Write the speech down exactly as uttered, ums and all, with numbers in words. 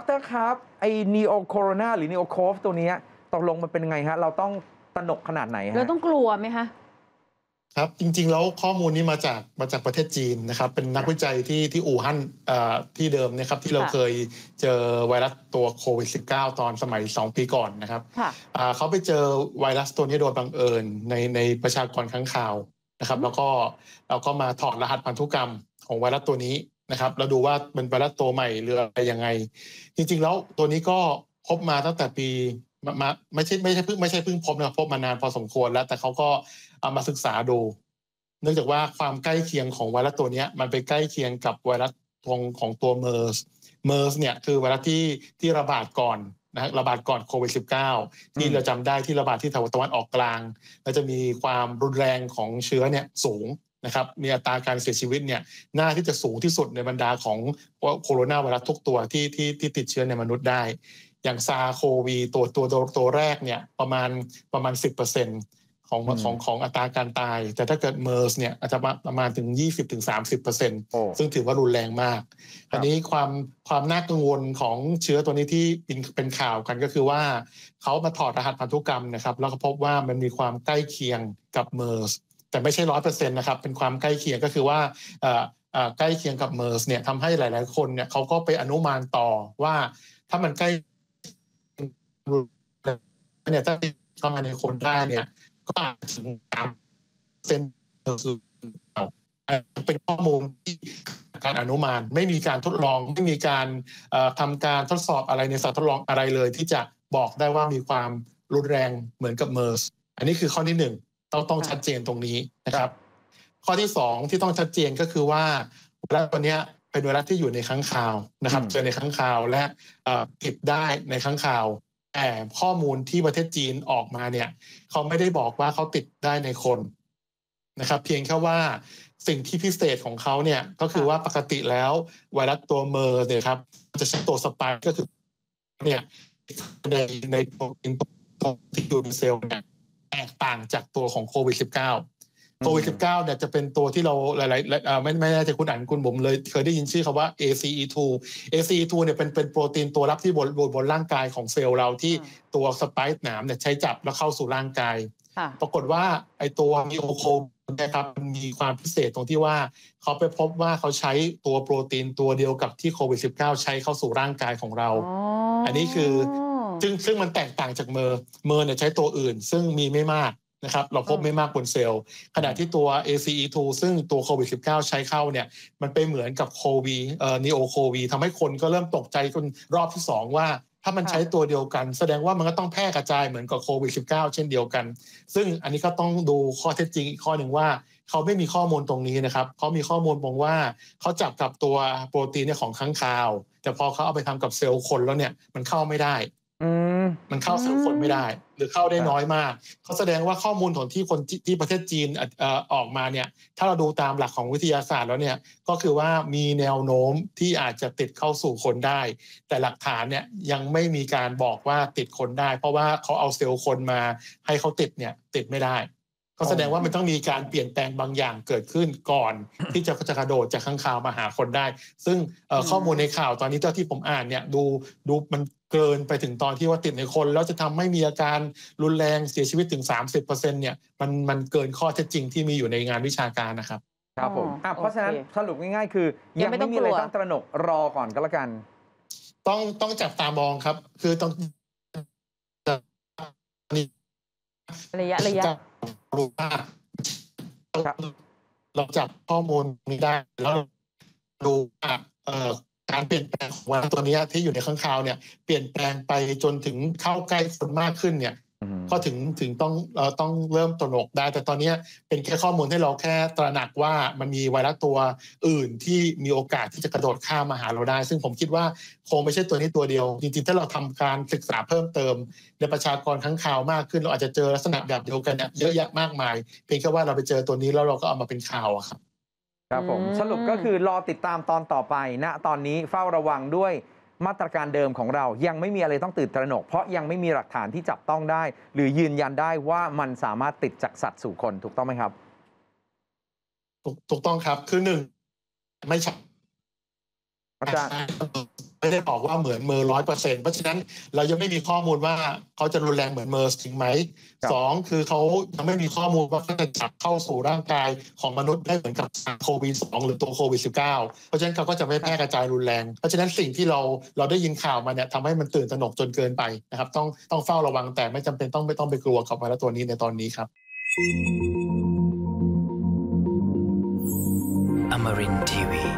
ดร.ครับไอ้นีโอโคโรนาหรือนีโอโคฟตัวนี้ตกลงมันเป็นไงฮะเราต้องตระหนกขนาดไหนฮะเราต้องกลัวไหมคะครับจริงๆแล้วข้อมูลนี้มาจากมาจากประเทศจีนนะครับเป็นนักวิจัยที่ที่อู่ฮั่นที่เดิมนะครับที่เราเคยเจอไวรัสตัวโควิด สิบเก้า ตอนสมัยสองปีก่อนนะครับเขาไปเจอไวรัสตัวนี้โดยบังเอิญในในประชากรค้างคาวนะครับแล้วก็เราก็มาถอดรหัสพันธุกรรมของไวรัสตัวนี้นะครับแล้วดูว่าเป็นไวรัสตัวใหม่หรืออะไรยังไงจริงๆแล้วตัวนี้ก็พบมาตั้งแต่ปีมาไม่ใช่ไม่ใช่เพิ่งไม่ใช่เพิ่งพบนะครับพบมานานพอสมควรแล้วแต่เขาก็เอามาศึกษาดูเนื่องจากว่าความใกล้เคียงของไวรัสตัวนี้มันไปใกล้เคียงกับไวรัสของของตัวเมอร์สเมอร์สเนี่ยคือไวรัสที่ที่ระบาดก่อนนะระบาดก่อนโควิด สิบเก้า ที่เราจำได้ที่ระบาดที่ตะวันออกกลางแล้วจะมีความรุนแรงของเชื้อเนี่ยสูงนะครับมีอัตราการเสียชีวิตเนี่ยน่าที่จะสูงที่สุดในบรรดาของโคโรนาไวรัสทุกตัวที่ที่ที่ติดเชื้อในมนุษย์ได้อย่าง ซาร์สโควี ตัวตัวตัวแรกเนี่ยประมาณประมาณ สิบเปอร์เซ็นต์ของของของอัตราการตายแต่ถ้าเกิดเมอร์สเนี่ยอาจจะประมาณถึง ยี่สิบถึงสามสิบเปอร์เซ็นต์ ซึ่งถือว่ารุนแรงมากอันนี้ความความน่ากังวลของเชื้อตัวนี้ที่เป็นเป็นข่าวกันก็คือว่าเขามาถอดรหัสพันธุกรรมนะครับแล้วก็พบว่ามันมีความใกล้เคียงกับเมอร์สแต่ไม่ใช่ ร้อยเปอร์เซ็นต์ นะครับเป็นความใกล้เคียงก็คือว่าใกล้เคียงกับเมอร์สเนี่ยทำให้หลายๆคนเนี่ยเขาก็ไปอนุมานต่อว่าถ้ามันใกล้เนี่ยถ้าเข้ามาในคนได้เนี่ยก็อาจถึงสามเซนเป็นข้อมูลที่การอนุมานไม่มีการทดลองไม่มีการทำการทดสอบอะไรในสัตว์ทดลองอะไรเลยที่จะบอกได้ว่ามีความรุนแรงเหมือนกับเมอร์สอันนี้คือข้อที่หนึ่งต้องต้องชัดเจนตรงนี้นะครับข้อที่สองที่ต้องชัดเจนก็คือว่าไวรัสตัวนี้เป็นไวรัสที่อยู่ในค้างคาวนะครับเจอในค้างคาวและติดได้ในค้างคาวแต่ข้อมูลที่ประเทศจีนออกมาเนี่ยเขาไม่ได้บอกว่าเขาติดได้ในคนนะครับเพียงแค่ว่าสิ่งที่พิเศษของเขาเนี่ยก็คือว่าปกติแล้วไวรัสตัวเมอร์เนี่ยครับจะใช้ตัวสปายก็คือเนี่ยในในโปรตีนที่อยู่ในเซลล์เนี่ยแตกต่างจากตัวของโควิด สิบเก้า โควิด สิบเก้า เนี่ยจะเป็นตัวที่เราหลายๆไม่ไม่แน่ใจคุณอ่านคุณผมเลยเคยได้ยินชื่อคำว่า เอ ซี อี ทู เอ ซี อี ทู เนี่ยเป็นเป็นโปรตีนตัวรับที่บนบนร่างกายของเซลล์เราที่ตัวสไปค์หนามเนี่ยใช้จับแล้วเข้าสู่ร่างกายปรากฏว่าไอตัวนีโอโคนะครับมีความพิเศษตรงที่ว่าเขาไปพบว่าเขาใช้ตัวโปรตีนตัวเดียวกับที่โควิด สิบเก้า ใช้เข้าสู่ร่างกายของเรา อ, อันนี้คือซึ่งซึ่งมันแตกต่างจากเมอร์เมอร์เนี่ยใช้ตัวอื่นซึ่งมีไม่มากนะครับเราพบไม่มากบนเซลล์ขณะที่ตัว เอ ซี อี ทู ซึ่งตัวโควิด สิบเก้า ใช้เข้าเนี่ยมันไปเหมือนกับโควิดเอ่อนีโอโควิดทำให้คนก็เริ่มตกใจจนรอบที่สองว่าถ้ามันใช้ตัวเดียวกันแสดงว่ามันก็ต้องแพร่กระจายเหมือนกับโควิด สิบเก้า เช่นเดียวกันซึ่งอันนี้ก็ต้องดูข้อเท็จจริงอีกข้อหนึ่งว่าเขาไม่มีข้อมูลตรงนี้นะครับเขามีข้อมูลบอกว่าเขาจับกับตัวโปรตีนของค้างคาวแต่พอเขาเอาไปทำกับเซลล์คนแล้วเนี่ยมันเข้าไม่ได้มันเข้าเซลล์คนไม่ได้หรือเข้าได้น้อยมากเขาแสดงว่าข้อมูลของที่คนที่ประเทศจีนออกมาเนี่ยถ้าเราดูตามหลักของวิทยาศาสตร์แล้วเนี่ยก็คือว่ามีแนวโน้มที่อาจจะติดเข้าสู่คนได้แต่หลักฐานเนี่ยยังไม่มีการบอกว่าติดคนได้เพราะว่าเขาเอาเซลล์คนมาให้เขาติดเนี่ยติดไม่ได้ก็แสดงว่ามันต้องมีการเปลี่ยนแปลงบางอย่างเกิดขึ้นก่อนที่จะกระโดดจากข้างคาวมาหาคนได้ซึ่งข้อมูลในข่าวตอนนี้เท่าที่ผมอ่านเนี่ยดูดูมันเกินไปถึงตอนที่ว่าติดในคนแล้วจะทำให้มีอาการรุนแรงเสียชีวิตถึง สามสิบเปอร์เซ็นต์ เนี่ยมันมันเกินข้อเท็จจริงที่มีอยู่ในงานวิชาการนะครับครับผมเพราะฉะนั้นสรุปง่ายๆคือยังไม่มีอะไรต้องตระหนกรอก่อนก็แล้วกันต้องต้องจับตามองครับคือต้องระยะระยะรู้ว่าเราจับข้อมูลนี้ได้แล้วดูว่าการเปลี่ยนแปลงของไวรัสตัวนี้ที่อยู่ในข้างคาวเนี่ยเปลี่ยนแปลงไปจนถึงเข้าใกล้คนมากขึ้นเนี่ยก็ถึงถึงต้องเราต้องเริ่มตระหนกได้แต่ตอนนี้เป็นแค่ข้อมูลให้เราแค่ตระหนักว่ามันมีไวรัสตัวอื่นที่มีโอกาสที่จะกระโดดข้ามมาหาเราได้ซึ่งผมคิดว่าคงไม่ใช่ตัวนี้ตัวเดียวจริงๆถ้าเราทำการศึกษาเพิ่มเติมในประชากรค้างคาวมากขึ้นเราอาจจะเจอลักษณะแบบเดียวกันเยอะแยะมากมายเพียงแค่ว่าเราไปเจอตัวนี้แล้วเราก็เอามาเป็นข่าวอะครับครับผมสรุปก็คือรอติดตามตอนต่อไปณตอนนี้เฝ้าระวังด้วยมาตรการเดิมของเรายังไม่มีอะไรต้องตื่นตระหนกเพราะยังไม่มีหลักฐานที่จับต้องได้หรือยืนยันได้ว่ามันสามารถติดจากสัตว์สู่คนถูกต้องไหมครับถูกต้องครับคือหนึ่งไม่ใช่ อาจารย์ไม่ได้บอกว่าเหมือนเมอร์ร้อยเปอร์เซ็นต์เพราะฉะนั้นเรายังไม่มีข้อมูลว่าเขาจะรุนแรงเหมือนเมอร์จริงไหมสองคือเขายังไม่มีข้อมูลว่าเขาจะจับเข้าสู่ร่างกายของมนุษย์ได้เหมือนกับโควิดสองหรือตัวโควิดสิบเก้าเพราะฉะนั้นเขาก็จะไม่แพร่กระจายรุนแรงเพราะฉะนั้นสิ่งที่เราเราได้ยินข่าวมาเนี่ยทำให้มันตื่นตระหนกจนเกินไปนะครับต้องต้องเฝ้าระวังแต่ไม่จำเป็นต้องไม่ต้องไปกลัวกับไวรัสตัวนี้ในตอนนี้ครับอมรินทร์ทีวี